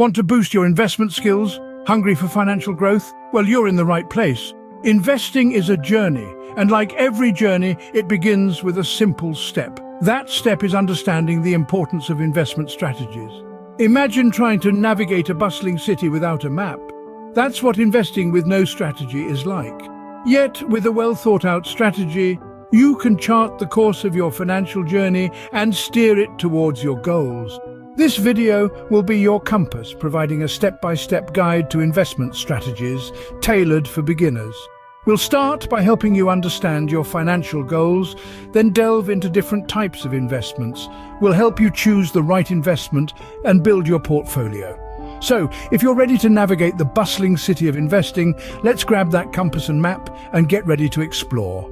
Want to boost your investment skills? Hungry for financial growth? Well, you're in the right place. Investing is a journey, and like every journey, it begins with a simple step. That step is understanding the importance of investment strategies. Imagine trying to navigate a bustling city without a map. That's what investing with no strategy is like. Yet, with a well-thought-out strategy, you can chart the course of your financial journey and steer it towards your goals. This video will be your compass, providing a step-by-step guide to investment strategies tailored for beginners. We'll start by helping you understand your financial goals, then delve into different types of investments. We'll help you choose the right investment and build your portfolio. So, if you're ready to navigate the bustling city of investing, let's grab that compass and map and get ready to explore.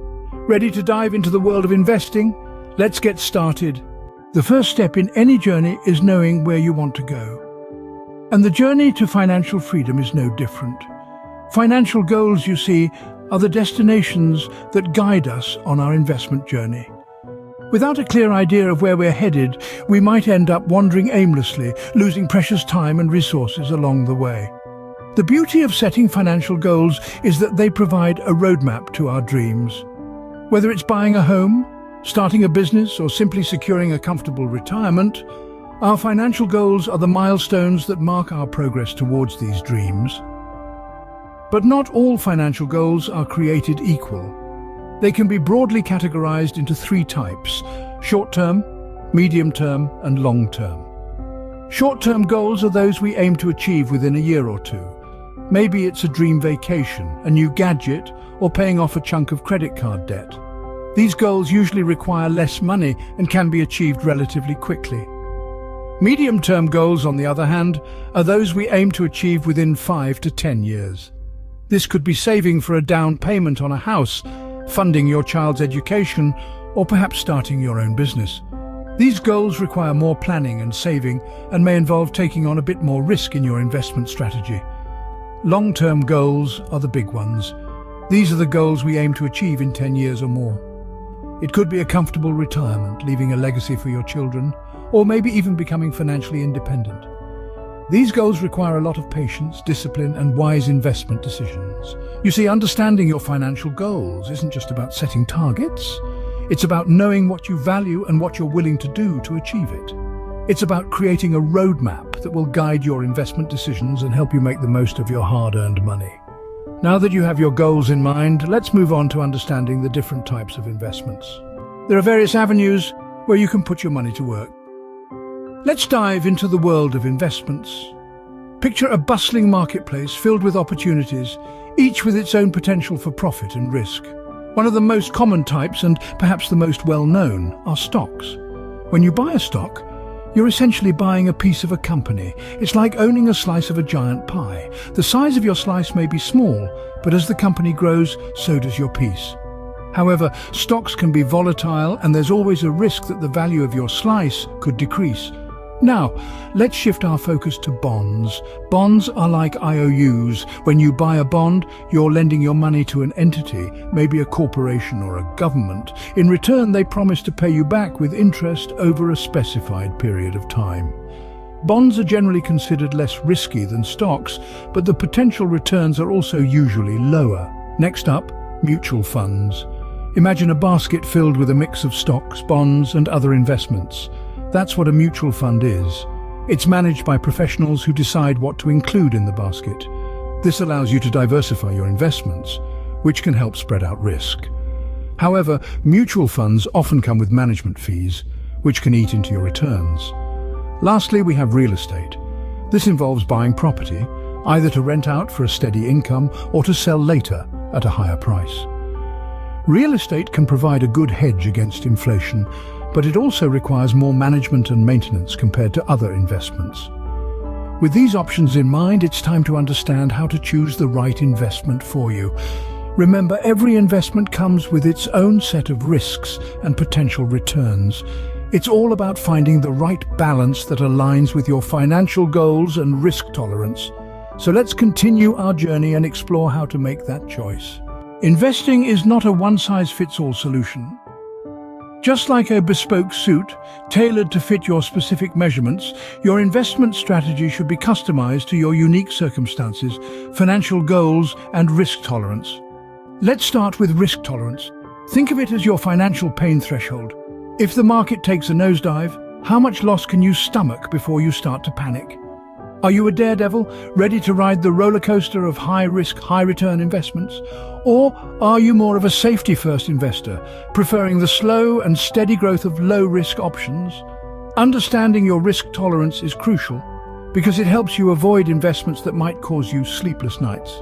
Ready to dive into the world of investing? Let's get started. The first step in any journey is knowing where you want to go. And the journey to financial freedom is no different. Financial goals, you see, are the destinations that guide us on our investment journey. Without a clear idea of where we're headed, we might end up wandering aimlessly, losing precious time and resources along the way. The beauty of setting financial goals is that they provide a roadmap to our dreams. Whether it's buying a home, starting a business, or simply securing a comfortable retirement, our financial goals are the milestones that mark our progress towards these dreams. But not all financial goals are created equal. They can be broadly categorized into three types: short-term, medium-term, and long-term. Short-term goals are those we aim to achieve within a year or two. Maybe it's a dream vacation, a new gadget, or paying off a chunk of credit card debt. These goals usually require less money and can be achieved relatively quickly. Medium-term goals, on the other hand, are those we aim to achieve within 5 to 10 years. This could be saving for a down payment on a house, funding your child's education, or perhaps starting your own business. These goals require more planning and saving and may involve taking on a bit more risk in your investment strategy. Long-term goals are the big ones. These are the goals we aim to achieve in 10 years or more. It could be a comfortable retirement, leaving a legacy for your children, or maybe even becoming financially independent. These goals require a lot of patience, discipline, and wise investment decisions. You see, understanding your financial goals isn't just about setting targets. It's about knowing what you value and what you're willing to do to achieve it. It's about creating a roadmap that will guide your investment decisions and help you make the most of your hard-earned money. Now that you have your goals in mind, let's move on to understanding the different types of investments. There are various avenues where you can put your money to work. Let's dive into the world of investments. Picture a bustling marketplace filled with opportunities, each with its own potential for profit and risk. One of the most common types, and perhaps the most well-known, are stocks. When you buy a stock, you're essentially buying a piece of a company. It's like owning a slice of a giant pie. The size of your slice may be small, but as the company grows, so does your piece. However, stocks can be volatile, and there's always a risk that the value of your slice could decrease. Now, let's shift our focus to bonds. Bonds are like IOUs. When you buy a bond, you're lending your money to an entity, maybe a corporation or a government. In return, they promise to pay you back with interest over a specified period of time. Bonds are generally considered less risky than stocks, but the potential returns are also usually lower. Next up, mutual funds. Imagine a basket filled with a mix of stocks, bonds, and other investments. That's what a mutual fund is. It's managed by professionals who decide what to include in the basket. This allows you to diversify your investments, which can help spread out risk. However, mutual funds often come with management fees, which can eat into your returns. Lastly, we have real estate. This involves buying property, either to rent out for a steady income or to sell later at a higher price. Real estate can provide a good hedge against inflation, but it also requires more management and maintenance compared to other investments. With these options in mind, it's time to understand how to choose the right investment for you. Remember, every investment comes with its own set of risks and potential returns. It's all about finding the right balance that aligns with your financial goals and risk tolerance. So let's continue our journey and explore how to make that choice. Investing is not a one-size-fits-all solution. Just like a bespoke suit, tailored to fit your specific measurements, your investment strategy should be customized to your unique circumstances, financial goals, and risk tolerance. Let's start with risk tolerance. Think of it as your financial pain threshold. If the market takes a nosedive, how much loss can you stomach before you start to panic? Are you a daredevil, ready to ride the roller coaster of high-risk, high-return investments? Or are you more of a safety-first investor, preferring the slow and steady growth of low-risk options? Understanding your risk tolerance is crucial because it helps you avoid investments that might cause you sleepless nights.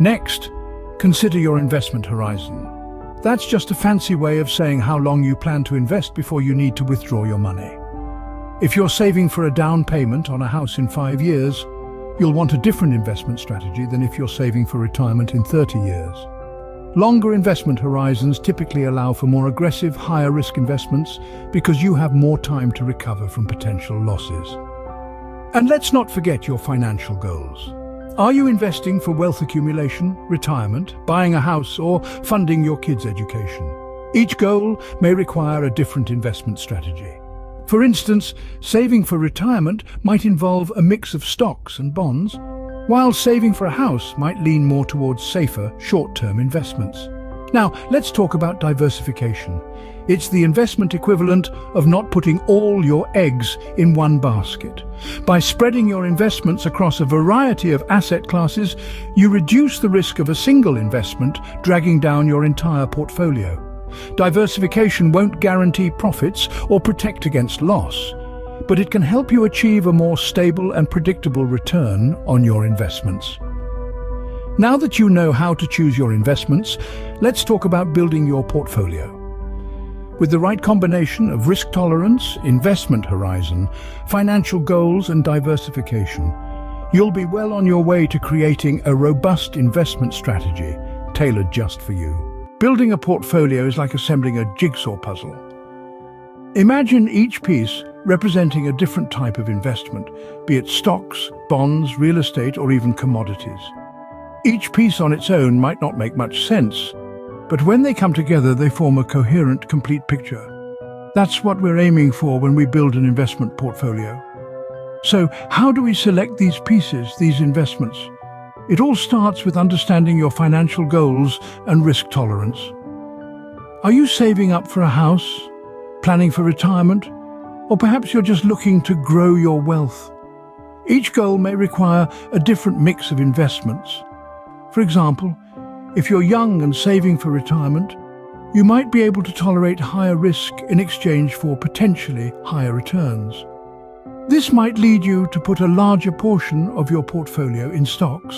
Next, consider your investment horizon. That's just a fancy way of saying how long you plan to invest before you need to withdraw your money. If you're saving for a down payment on a house in 5 years, you'll want a different investment strategy than if you're saving for retirement in 30 years. Longer investment horizons typically allow for more aggressive, higher-risk investments because you have more time to recover from potential losses. And let's not forget your financial goals. Are you investing for wealth accumulation, retirement, buying a house, or funding your kids' education? Each goal may require a different investment strategy. For instance, saving for retirement might involve a mix of stocks and bonds, while saving for a house might lean more towards safer, short-term investments. Now, let's talk about diversification. It's the investment equivalent of not putting all your eggs in one basket. By spreading your investments across a variety of asset classes, you reduce the risk of a single investment dragging down your entire portfolio. Diversification won't guarantee profits or protect against loss, but it can help you achieve a more stable and predictable return on your investments. Now that you know how to choose your investments, let's talk about building your portfolio. With the right combination of risk tolerance, investment horizon, financial goals, and diversification, you'll be well on your way to creating a robust investment strategy tailored just for you. Building a portfolio is like assembling a jigsaw puzzle. Imagine each piece representing a different type of investment, be it stocks, bonds, real estate, or even commodities. Each piece on its own might not make much sense, but when they come together, they form a coherent, complete picture. That's what we're aiming for when we build an investment portfolio. So, how do we select these pieces, these investments? It all starts with understanding your financial goals and risk tolerance. Are you saving up for a house, planning for retirement, or perhaps you're just looking to grow your wealth? Each goal may require a different mix of investments. For example, if you're young and saving for retirement, you might be able to tolerate higher risk in exchange for potentially higher returns. This might lead you to put a larger portion of your portfolio in stocks.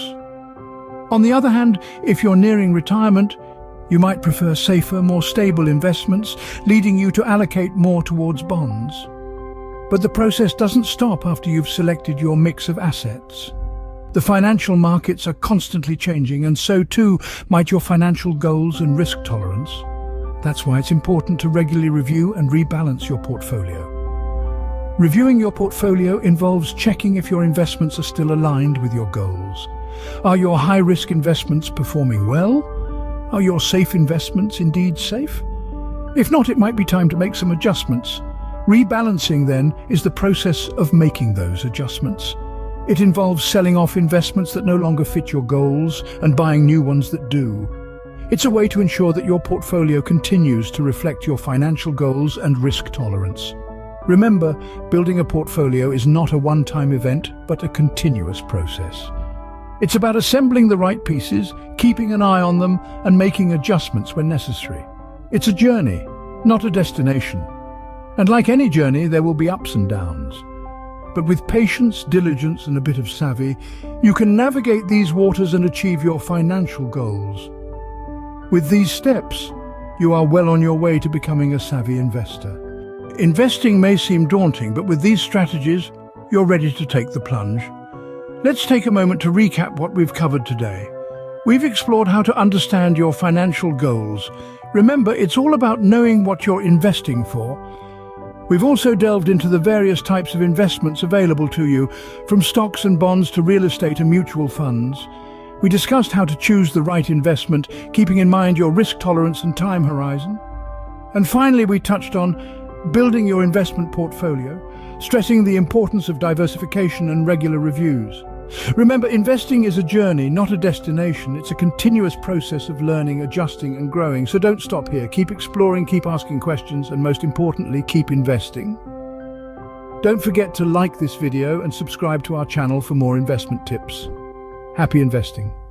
On the other hand, if you're nearing retirement, you might prefer safer, more stable investments, leading you to allocate more towards bonds. But the process doesn't stop after you've selected your mix of assets. The financial markets are constantly changing, and so too might your financial goals and risk tolerance. That's why it's important to regularly review and rebalance your portfolio. Reviewing your portfolio involves checking if your investments are still aligned with your goals. Are your high-risk investments performing well? Are your safe investments indeed safe? If not, it might be time to make some adjustments. Rebalancing, then, is the process of making those adjustments. It involves selling off investments that no longer fit your goals and buying new ones that do. It's a way to ensure that your portfolio continues to reflect your financial goals and risk tolerance. Remember, building a portfolio is not a one-time event, but a continuous process. It's about assembling the right pieces, keeping an eye on them, and making adjustments when necessary. It's a journey, not a destination. And like any journey, there will be ups and downs. But with patience, diligence, and a bit of savvy, you can navigate these waters and achieve your financial goals. With these steps, you are well on your way to becoming a savvy investor. Investing may seem daunting, but with these strategies, you're ready to take the plunge. Let's take a moment to recap what we've covered today. We've explored how to understand your financial goals. Remember, it's all about knowing what you're investing for. We've also delved into the various types of investments available to you, from stocks and bonds to real estate and mutual funds. We discussed how to choose the right investment, keeping in mind your risk tolerance and time horizon. And finally, we touched on building your investment portfolio, stressing the importance of diversification and regular reviews. Remember, investing is a journey, not a destination. It's a continuous process of learning, adjusting and growing. So don't stop here. Keep exploring, keep asking questions, and most importantly, keep investing. Don't forget to like this video and subscribe to our channel for more investment tips. Happy investing.